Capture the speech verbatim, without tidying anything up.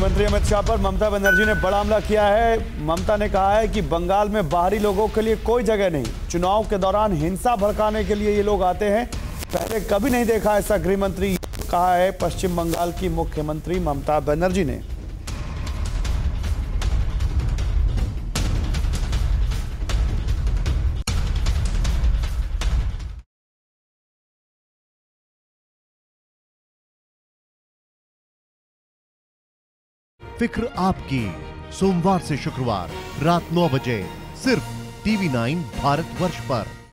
गृहमंत्री अमित शाह पर ममता बनर्जी ने बड़ा हमला किया है। ममता ने कहा है कि बंगाल में बाहरी लोगों के लिए कोई जगह नहीं, चुनाव के दौरान हिंसा भड़काने के लिए ये लोग आते हैं, पहले कभी नहीं देखा ऐसा, गृहमंत्री कहा है पश्चिम बंगाल की मुख्यमंत्री ममता बनर्जी ने। फिक्र आपकी, सोमवार से शुक्रवार रात नौ बजे सिर्फ टीवी नौ भारतवर्ष पर।